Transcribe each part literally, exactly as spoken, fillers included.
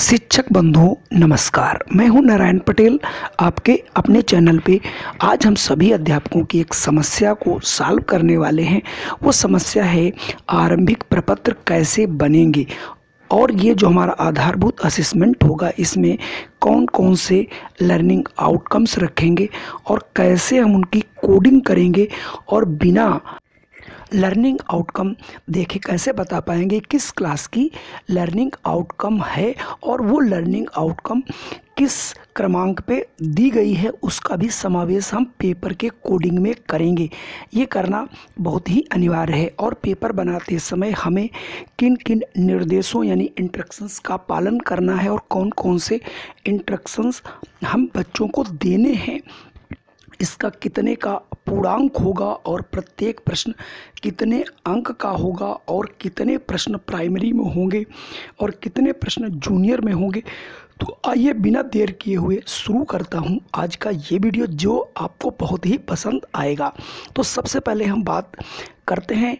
शिक्षक बंधुओं नमस्कार। मैं हूं नारायण पटेल आपके अपने चैनल पे। आज हम सभी अध्यापकों की एक समस्या को सॉल्व करने वाले हैं। वो समस्या है आरंभिक प्रपत्र कैसे बनेंगे और ये जो हमारा आधारभूत असेसमेंट होगा इसमें कौन कौन से लर्निंग आउटकम्स रखेंगे और कैसे हम उनकी कोडिंग करेंगे और बिना लर्निंग आउटकम देखे कैसे बता पाएंगे किस क्लास की लर्निंग आउटकम है और वो लर्निंग आउटकम किस क्रमांक पे दी गई है उसका भी समावेश हम पेपर के कोडिंग में करेंगे। ये करना बहुत ही अनिवार्य है। और पेपर बनाते समय हमें किन किन निर्देशों यानी इंस्ट्रक्शंस का पालन करना है और कौन कौन से इंस्ट्रक्शंस हम बच्चों को देने हैं, इसका कितने का पूर्णांक होगा और प्रत्येक प्रश्न कितने अंक का होगा और कितने प्रश्न प्राइमरी में होंगे और कितने प्रश्न जूनियर में होंगे, तो आइए बिना देर किए हुए शुरू करता हूं आज का ये वीडियो जो आपको बहुत ही पसंद आएगा। तो सबसे पहले हम बात करते हैं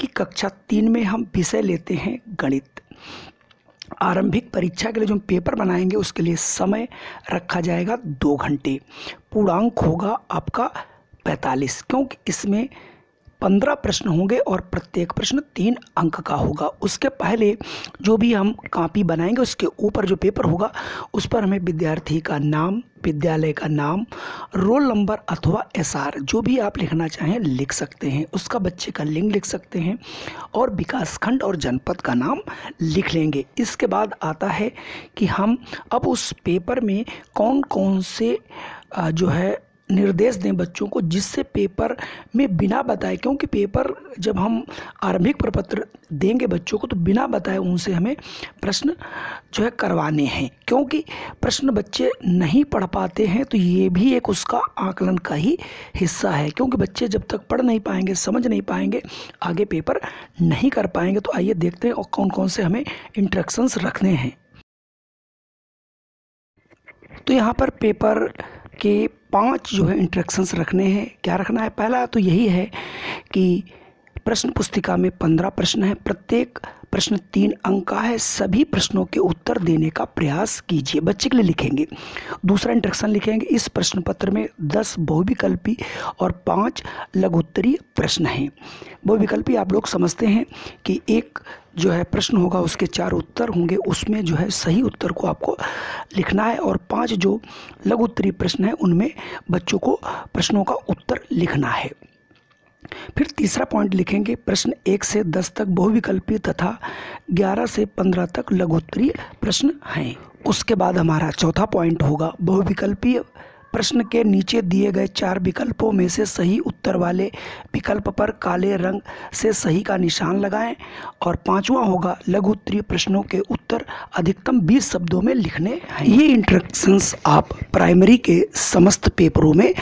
कि कक्षा तीन में हम विषय लेते हैं गणित। आरंभिक परीक्षा के लिए जो हम पेपर बनाएंगे उसके लिए समय रखा जाएगा दो घंटे। पूर्णांक होगा आपका पैंतालीस, क्योंकि इसमें पंद्रह प्रश्न होंगे और प्रत्येक प्रश्न तीन अंक का होगा। उसके पहले जो भी हम कॉपी बनाएंगे उसके ऊपर जो पेपर होगा उस पर हमें विद्यार्थी का नाम, विद्यालय का नाम, रोल नंबर अथवा एसआर जो भी आप लिखना चाहें लिख सकते हैं, उसका बच्चे का लिंग लिख सकते हैं और विकासखंड और जनपद का नाम लिख लेंगे। इसके बाद आता है कि हम अब उस पेपर में कौन कौन से जो है निर्देश दें बच्चों को, जिससे पेपर में बिना बताए, क्योंकि पेपर जब हम आरंभिक प्रपत्र देंगे बच्चों को तो बिना बताए उनसे हमें प्रश्न जो है करवाने हैं, क्योंकि प्रश्न बच्चे नहीं पढ़ पाते हैं तो ये भी एक उसका आकलन का ही हिस्सा है, क्योंकि बच्चे जब तक पढ़ नहीं पाएंगे, समझ नहीं पाएंगे, आगे पेपर नहीं कर पाएंगे। तो आइए देखते हैं और कौन कौन से हमें इंस्ट्रक्शंस रखने हैं। तो यहाँ पर पेपर के पांच जो है इंस्ट्रक्शंस रखने हैं। क्या रखना है? पहला तो यही है कि प्रश्न पुस्तिका में पंद्रह प्रश्न है, प्रत्येक प्रश्न तीन अंक का है, सभी प्रश्नों के उत्तर देने का प्रयास कीजिए, बच्चे के लिए लिखेंगे। दूसरा इंस्ट्रक्शन लिखेंगे, इस प्रश्न पत्र में दस बहुविकल्पी और पांच लघुत्तरीय प्रश्न हैं। बहुविकल्पी आप लोग समझते हैं कि एक जो है प्रश्न होगा उसके चार उत्तर होंगे, उसमें जो है सही उत्तर को आपको लिखना है, और पांच जो लघुत्तरीय प्रश्न हैं उनमें बच्चों को प्रश्नों का उत्तर लिखना है। फिर तीसरा पॉइंट लिखेंगे, प्रश्न एक से दस तक बहुविकल्पी तथा ग्यारह से पंद्रह तक लघुत्तरीय प्रश्न हैं। उसके बाद हमारा चौथा पॉइंट होगा, बहुविकल्पी प्रश्न के नीचे दिए गए चार विकल्पों में से सही उत्तर वाले विकल्प पर काले रंग से सही का निशान लगाएं। और पांचवा होगा, लघुत्तरीय प्रश्नों के उत्तर अधिकतम बीस शब्दों में लिखने हैं। ये इंस्ट्रक्शंस आप प्राइमरी के समस्त पेपरों में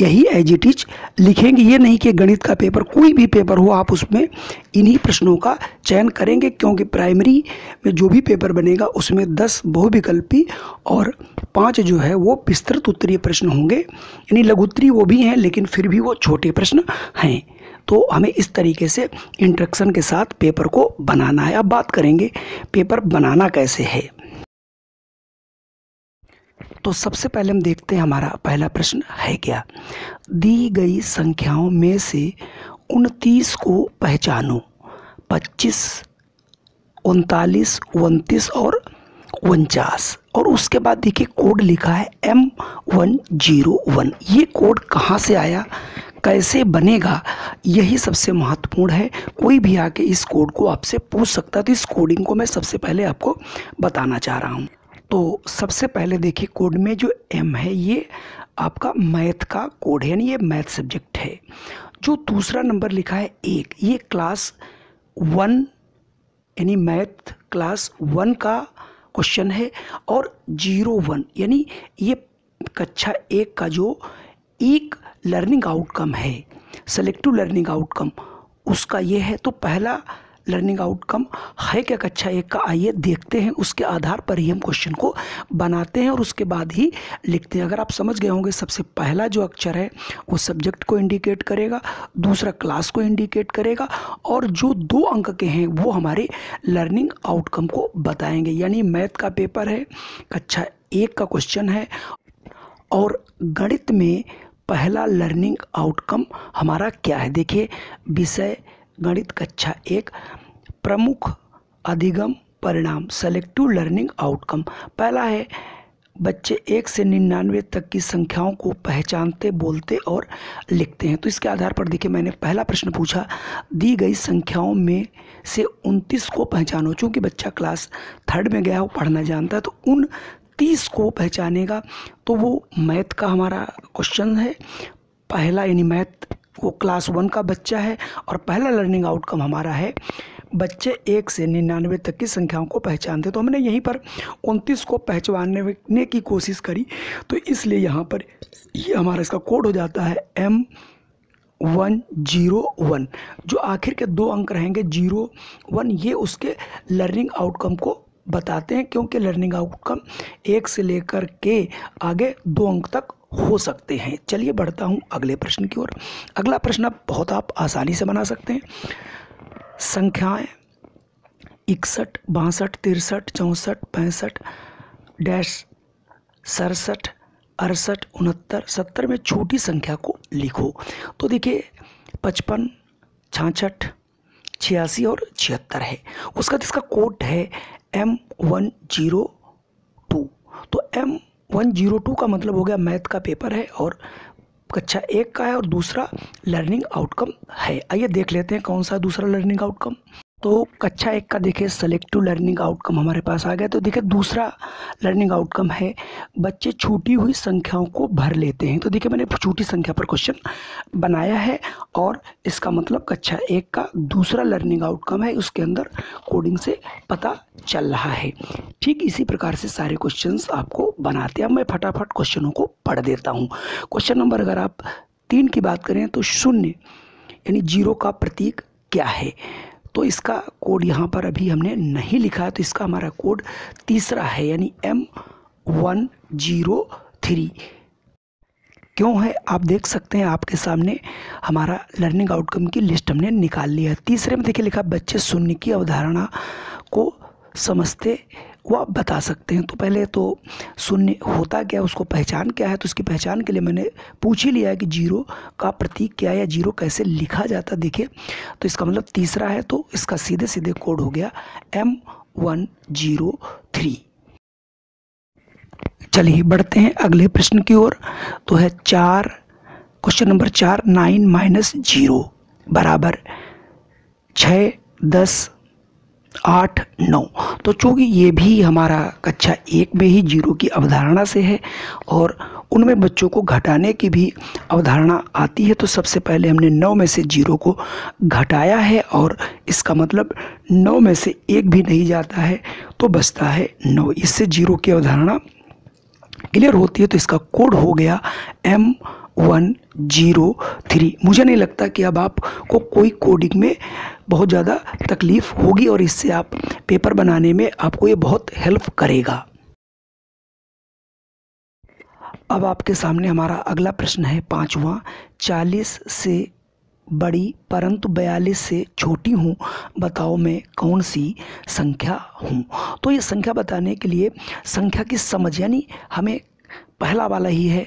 यही एज इट इज लिखेंगे। ये नहीं कि गणित का पेपर, कोई भी पेपर हो, आप उसमें इन्हीं प्रश्नों का चयन करेंगे, क्योंकि प्राइमरी में जो भी पेपर बनेगा उसमें दस बहुविकल्पी और पाँच जो है वो विस्तृत उत्तरीय प्रश्न होंगे, यानी लघुत्तरीय वो भी हैं लेकिन फिर भी वो छोटे प्रश्न हैं। तो हमें इस तरीके से इंस्ट्रक्शन के साथ पेपर को बनाना है। अब बात करेंगे पेपर बनाना कैसे है। तो सबसे पहले हम देखते हैं हमारा पहला प्रश्न है क्या, दी गई संख्याओं में से उनतीस को पहचानो। पच्चीस, उनतालीस, उनतीस और उनचास। और उसके बाद देखिए कोड लिखा है एम वन जीरो वन। ये कोड कहाँ से आया, कैसे बनेगा, यही सबसे महत्वपूर्ण है। कोई भी आके इस कोड को आपसे पूछ सकता है, तो इस कोडिंग को मैं सबसे पहले आपको बताना चाह रहा हूँ। तो सबसे पहले देखिए कोड में जो एम है ये आपका मैथ का कोड है, यानी ये मैथ सब्जेक्ट है। जो दूसरा नंबर लिखा है एक, ये क्लास वन यानी मैथ क्लास वन का क्वेश्चन है। और जीरो वन यानी ये कक्षा एक का जो एक लर्निंग आउटकम है, सेलेक्टिव लर्निंग आउटकम, उसका ये है। तो पहला लर्निंग आउटकम है क्या कक्षा एक का, आइए देखते हैं। उसके आधार पर ही हम क्वेश्चन को बनाते हैं और उसके बाद ही लिखते हैं। अगर आप समझ गए होंगे, सबसे पहला जो अक्षर है वो सब्जेक्ट को इंडिकेट करेगा, दूसरा क्लास को इंडिकेट करेगा, और जो दो अंक के हैं वो हमारे लर्निंग आउटकम को बताएंगे। यानी मैथ का पेपर है, कक्षा एक का क्वेश्चन है और गणित में पहला लर्निंग आउटकम हमारा क्या है। देखिए, विषय गणित कक्षा एक, प्रमुख अधिगम परिणाम, सेलेक्टिव लर्निंग आउटकम। पहला है बच्चे एक से निन्यानवे तक की संख्याओं को पहचानते, बोलते और लिखते हैं। तो इसके आधार पर देखिए, मैंने पहला प्रश्न पूछा, दी गई संख्याओं में से उनतीस को पहचानो। चूँकि बच्चा क्लास थर्ड में गया है, वो पढ़ना जानता है, तो उन तीस को पहचानेगा। तो वो मैथ का हमारा क्वेश्चन है पहला, यानी मैथ वो क्लास वन का बच्चा है और पहला लर्निंग आउटकम हमारा है बच्चे एक से निन्यानवे तक की संख्याओं को पहचानते। तो हमने यहीं पर उनतीस को पहचानने की कोशिश करी, तो इसलिए यहाँ पर ये हमारा इसका कोड हो जाता है एम वन जीरो वन। जो आखिर के दो अंक रहेंगे जीरो वन, ये उसके लर्निंग आउटकम को बताते हैं, क्योंकि लर्निंग आउटकम एक से लेकर के आगे दो अंक तक हो सकते हैं। चलिए बढ़ता हूँ अगले प्रश्न की ओर। अगला प्रश्न आप बहुत आप आसानी से बना सकते हैं। संख्याएं इकसठ, बासठ, तिरसठ, चौंसठ, पैंसठ, डैश, सड़सठ, अड़सठ, उनहत्तर, सत्तर में छोटी संख्या को लिखो। तो देखिए, पचपन, छाछठ, छियासी और छिहत्तर है। उसका इसका कोड है एम वन जीरो टू। तो एम वन जीरो टू का मतलब हो गया मैथ का पेपर है और कक्षा एक का है, और दूसरा लर्निंग आउटकम है। आइए देख लेते हैं कौन सा दूसरा लर्निंग आउटकम। तो कक्षा एक का देखिए सेलेक्टिव लर्निंग आउटकम हमारे पास आ गया। तो देखिए, दूसरा लर्निंग आउटकम है बच्चे छूटी हुई संख्याओं को भर लेते हैं। तो देखिए, मैंने छूटी संख्या पर क्वेश्चन बनाया है और इसका मतलब कक्षा एक का दूसरा लर्निंग आउटकम है, उसके अंदर कोडिंग से पता चल रहा है। ठीक इसी प्रकार से सारे क्वेश्चंस आपको बनाते हैं। मैं फटाफट क्वेश्चनों को पढ़ देता हूँ। क्वेश्चन नंबर अगर आप तीन की बात करें तो शून्य यानी जीरो का प्रतीक क्या है, तो इसका कोड यहाँ पर अभी हमने नहीं लिखा है। तो इसका हमारा कोड तीसरा है, यानी एम वन जीरो थ्री। क्यों है आप देख सकते हैं, आपके सामने हमारा लर्निंग आउटकम की लिस्ट हमने निकाल लिया है। तीसरे में देखिए लिखा, बच्चे शून्य की अवधारणा को समझते वो आप बता सकते हैं। तो पहले तो शून्य होता क्या है, उसको पहचान क्या है, तो उसकी पहचान के लिए मैंने पूछ ही लिया है कि जीरो का प्रतीक क्या है या जीरो कैसे लिखा जाता। देखिए, तो इसका मतलब तीसरा है, तो इसका सीधे सीधे कोड हो गया एम वन जीरो थ्री। चलिए बढ़ते हैं अगले प्रश्न की ओर। तो है चार, क्वेश्चन नंबर चार, नाइन माइनस जीरो बराबर छः, दस, आठ, नौ। तो चूँकि ये भी हमारा कक्षा एक में ही जीरो की अवधारणा से है और उनमें बच्चों को घटाने की भी अवधारणा आती है, तो सबसे पहले हमने नौ में से जीरो को घटाया है और इसका मतलब नौ में से एक भी नहीं जाता है, तो बचता है नौ। इससे जीरो की अवधारणा क्लियर होती है। तो इसका कोड हो गया एम वन जीरो थ्री। मुझे नहीं लगता कि अब आपको कोई कोडिंग में बहुत ज़्यादा तकलीफ़ होगी और इससे आप पेपर बनाने में आपको ये बहुत हेल्प करेगा। अब आपके सामने हमारा अगला प्रश्न है पाँचवा, चालीस से बड़ी परंतु बयालीस से छोटी हूँ, बताओ मैं कौन सी संख्या हूँ। तो ये संख्या बताने के लिए संख्या की समझ, यानी हमें पहला वाला ही है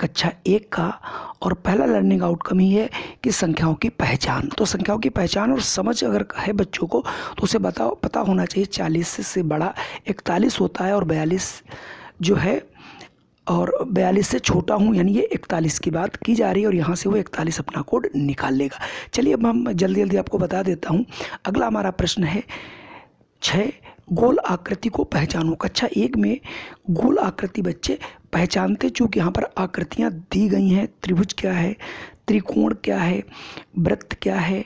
कक्षा एक का और पहला लर्निंग आउटकम ही है कि संख्याओं की पहचान। तो संख्याओं की पहचान और समझ अगर है बच्चों को तो उसे बताओ पता होना चाहिए। चालीस से बड़ा इकतालीस होता है और बयालीस जो है, और बयालीस से छोटा हूँ यानी ये इकतालीस की बात की जा रही है, और यहाँ से वो इकतालीस अपना कोड निकाल लेगा। चलिए अब हम जल्दी जल्दी आपको बता देता हूँ। अगला हमारा प्रश्न है छः, गोल आकृति को पहचानो। कक्षा एक में गोल आकृति बच्चे पहचानते, चूँकि यहाँ पर आकृतियाँ दी गई हैं, त्रिभुज क्या है, त्रिकोण क्या है, वृत्त क्या है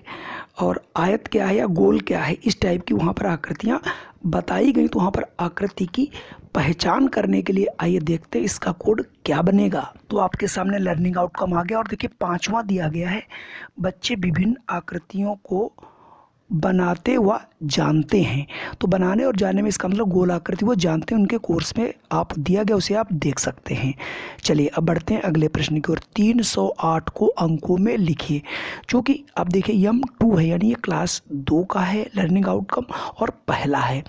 और आयत क्या है या गोल क्या है, इस टाइप की वहाँ पर आकृतियाँ बताई गई। तो वहाँ पर आकृति की पहचान करने के लिए आइए देखते हैं इसका कोड क्या बनेगा। तो आपके सामने लर्निंग आउटकम आ गया और देखिए पाँचवा दिया गया है, बच्चे विभिन्न आकृतियों को बनाते व जानते हैं। तो बनाने और जानने में इसका मतलब गोलाकृति वो जानते हैं, उनके कोर्स में आप दिया गया उसे आप देख सकते हैं। चलिए अब बढ़ते हैं अगले प्रश्न की ओर। तीन सौ आठ को अंकों में लिखिए, जो कि आप देखिए यम टू है, यानी ये क्लास दो का है लर्निंग आउटकम और पहला है।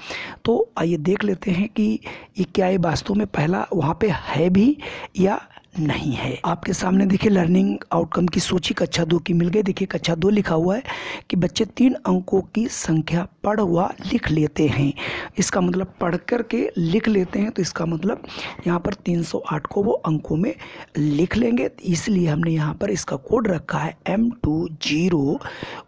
तो आइए देख लेते हैं कि ये क्या ये वास्तव में पहला वहाँ पे है भी या नहीं है। आपके सामने देखिए लर्निंग आउटकम की सूची कक्षा दो की मिल गई। देखिए कक्षा दो लिखा हुआ है कि बच्चे तीन अंकों की संख्या पढ़ व लिख लेते हैं। इसका मतलब पढ़ कर के लिख लेते हैं, तो इसका मतलब यहाँ पर तीन सौ आठ को वो अंकों में लिख लेंगे, इसलिए हमने यहाँ पर इसका कोड रखा है एम टू जीरो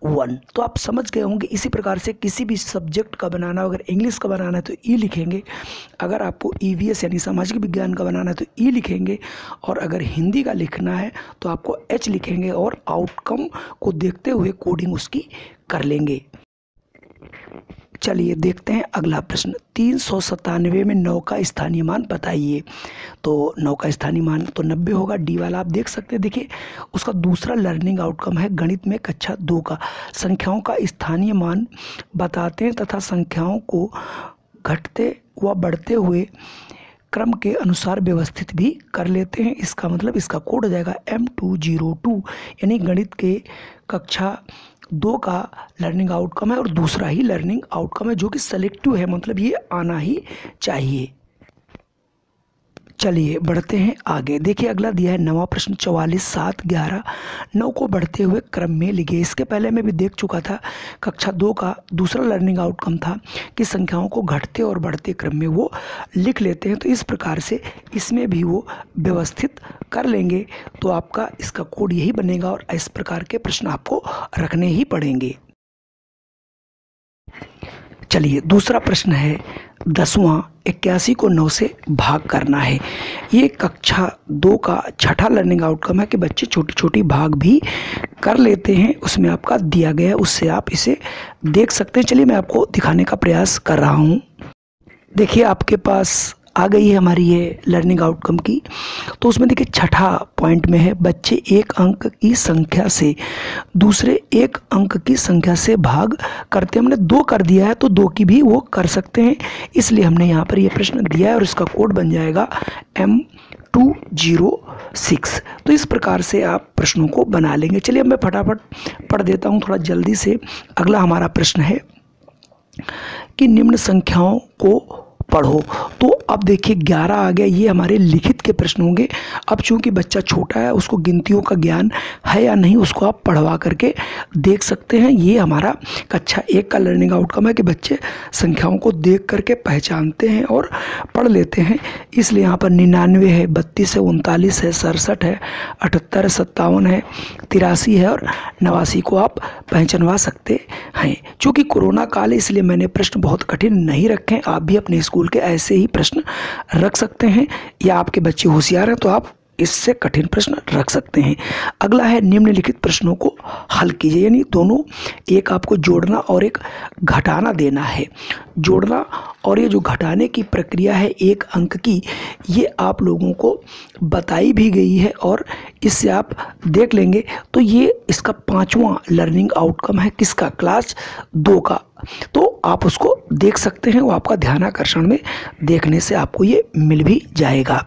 वन। तो आप समझ गए होंगे। इसी प्रकार से किसी भी सब्जेक्ट का बनाना, अगर इंग्लिश का बनाना है तो ई लिखेंगे, अगर आपको ई वी एस यानी सामाजिक विज्ञान का बनाना है तो ई लिखेंगे, और और अगर हिंदी का लिखना है तो आपको एच लिखेंगे और आउटकम को देखते हुए कोडिंग उसकी कर लेंगे। चलिए देखते हैं अगला प्रश्न। तीन सौ सतानवे में नौ का स्थानीय मान बताइए। तो नौ का स्थानीय मान तो नब्बे होगा, डी वाला आप देख सकते हैं। देखिए उसका दूसरा लर्निंग आउटकम है गणित में कक्षा दो का, संख्याओं का स्थानीय मान बताते हैं तथा संख्याओं को घटते व बढ़ते हुए क्रम के अनुसार व्यवस्थित भी कर लेते हैं। इसका मतलब इसका कोड हो जाएगा एम टू जीरो टू, यानी गणित के कक्षा दो का लर्निंग आउटकम है और दूसरा ही लर्निंग आउटकम है जो कि सेलेक्टिव है, मतलब ये आना ही चाहिए। चलिए बढ़ते हैं आगे। देखिए अगला दिया है नवा प्रश्न चौवालीस सात ग्यारह नौ को बढ़ते हुए क्रम में लिखिए। इसके पहले मैं भी देख चुका था, कक्षा दो का दूसरा लर्निंग आउटकम था कि संख्याओं को घटते और बढ़ते क्रम में वो लिख लेते हैं, तो इस प्रकार से इसमें भी वो व्यवस्थित कर लेंगे। तो आपका इसका कोड यही बनेगा और इस प्रकार के प्रश्न आपको रखने ही पड़ेंगे। चलिए दूसरा प्रश्न है दसवां इक्यासी को नौ से भाग करना है। ये कक्षा दो का छठा लर्निंग आउटकम है कि बच्चे छोटी छोटी भाग भी कर लेते हैं, उसमें आपका दिया गया है, उससे आप इसे देख सकते हैं। चलिए मैं आपको दिखाने का प्रयास कर रहा हूँ। देखिए आपके पास आ गई है हमारी ये लर्निंग आउटकम की। तो उसमें देखिए छठा पॉइंट में है बच्चे एक अंक की संख्या से दूसरे एक अंक की संख्या से भाग करते हैं। हमने दो कर दिया है तो दो की भी वो कर सकते हैं, इसलिए हमने यहाँ पर ये प्रश्न दिया है और इसका कोड बन जाएगा एम टू जीरो सिक्स। तो इस प्रकार से आप प्रश्नों को बना लेंगे। चलिए अब मैं फटाफट पढ़ देता हूँ थोड़ा जल्दी से। अगला हमारा प्रश्न है कि निम्न संख्याओं को पढ़ो। तो अब देखिए ग्यारह आ गया, ये हमारे लिखित के प्रश्न होंगे। अब चूंकि बच्चा छोटा है, उसको गिनतियों का ज्ञान है या नहीं उसको आप पढ़वा करके देख सकते हैं। ये हमारा कक्षा एक का लर्निंग आउटकम है कि बच्चे संख्याओं को देख करके पहचानते हैं और पढ़ लेते हैं, इसलिए यहाँ पर निन्यानवे है, बत्तीस है, उनतालीस है, सड़सठ है, अठहत्तर, सत्तावन है, तिरासी है और नवासी को आप पहचानवा सकते हैं। चूँकि कोरोना काल है इसलिए मैंने प्रश्न बहुत कठिन नहीं रखे, आप भी अपने स्कूल के ऐसे ही प्रश्न रख सकते हैं, या आपके बच्चे होशियार हैं तो आप इससे कठिन प्रश्न रख सकते हैं। अगला है निम्नलिखित प्रश्नों को हल कीजिए, यानी दोनों एक आपको जोड़ना और एक घटाना देना है। जोड़ना और ये जो घटाने की प्रक्रिया है एक अंक की, ये आप लोगों को बताई भी गई है और इससे आप देख लेंगे। तो ये इसका पाँचवा लर्निंग आउटकम है किसका, क्लास दो का, तो आप उसको देख सकते हैं। वो आपका ध्यानाकर्षण में देखने से आपको ये मिल भी जाएगा।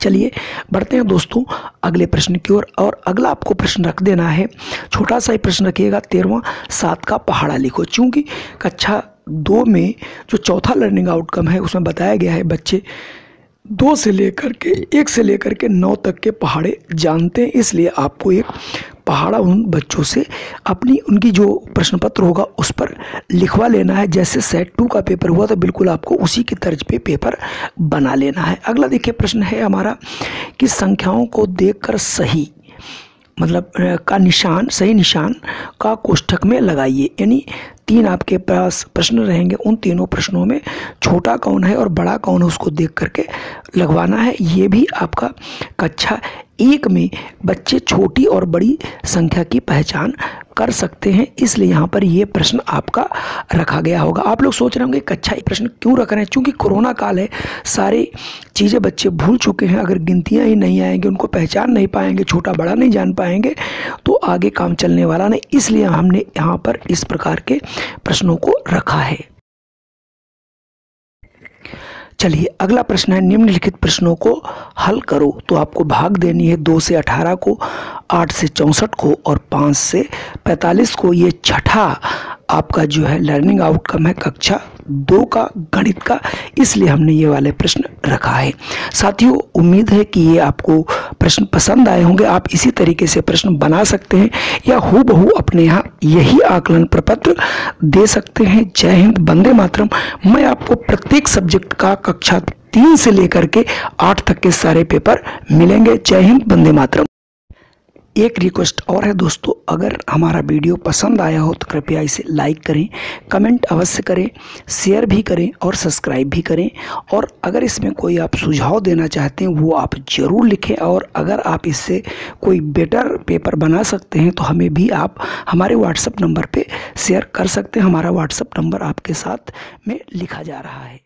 चलिए बढ़ते हैं दोस्तों अगले प्रश्न की ओर और, और अगला आपको प्रश्न रख देना है, छोटा सा ही प्रश्न रखिएगा। तेरहवां सात का पहाड़ा लिखो। चूँकि कक्षा दो में जो चौथा लर्निंग आउटकम है उसमें बताया गया है बच्चे दो से लेकर के एक से लेकर के नौ तक के पहाड़े जानते हैं, इसलिए आपको एक पहाड़ा उन बच्चों से अपनी उनकी जो प्रश्न पत्र होगा उस पर लिखवा लेना है। जैसे सेट टू का पेपर हुआ तो बिल्कुल आपको उसी की तर्ज पे पेपर बना लेना है। अगला देखिए प्रश्न है हमारा कि संख्याओं को देखकर सही मतलब का निशान सही निशान का कोष्ठक में लगाइए, यानी तीन आपके पास प्रश्न रहेंगे, उन तीनों प्रश्नों में छोटा कौन है और बड़ा कौन है उसको देख करके लगवाना है। ये भी आपका कक्षा एक में बच्चे छोटी और बड़ी संख्या की पहचान कर सकते हैं, इसलिए यहाँ पर ये प्रश्न आपका रखा गया होगा। आप लोग सोच रहे होंगे कि अच्छा ये प्रश्न क्यों रख रहे हैं, क्योंकि कोरोना काल है, सारी चीज़ें बच्चे भूल चुके हैं। अगर गिनतियाँ ही नहीं आएंगी, उनको पहचान नहीं पाएंगे, छोटा बड़ा नहीं जान पाएंगे, तो आगे काम चलने वाला नहीं, इसलिए हमने यहाँ पर इस प्रकार के प्रश्नों को रखा है। चलिए अगला प्रश्न है, निम्नलिखित प्रश्नों को हल करो। तो आपको भाग देनी है दो से अठारह को, आठ से चौंसठ को और पाँच से पैंतालीस को। ये छठा आपका जो है लर्निंग आउटकम है कक्षा दो का गणित का, इसलिए हमने ये वाले प्रश्न रखा है। साथियों उम्मीद है कि ये आपको प्रश्न पसंद आए होंगे। आप इसी तरीके से प्रश्न बना सकते हैं या हूबहू अपने यहाँ यही आकलन प्रपत्र दे सकते हैं। जय हिंद, वंदे मातरम। मैं आपको प्रत्येक सब्जेक्ट का कक्षा तीन से लेकर के आठ तक के सारे पेपर मिलेंगे। जय हिंद, वंदे मातरम। एक रिक्वेस्ट और है दोस्तों, अगर हमारा वीडियो पसंद आया हो तो कृपया इसे लाइक करें, कमेंट अवश्य करें, शेयर भी करें और सब्सक्राइब भी करें। और अगर इसमें कोई आप सुझाव देना चाहते हैं वो आप ज़रूर लिखें, और अगर आप इससे कोई बेटर पेपर बना सकते हैं तो हमें भी आप हमारे व्हाट्सएप नंबर पे शेयर कर सकते हैं। हमारा व्हाट्सएप नंबर आपके साथ में लिखा जा रहा है।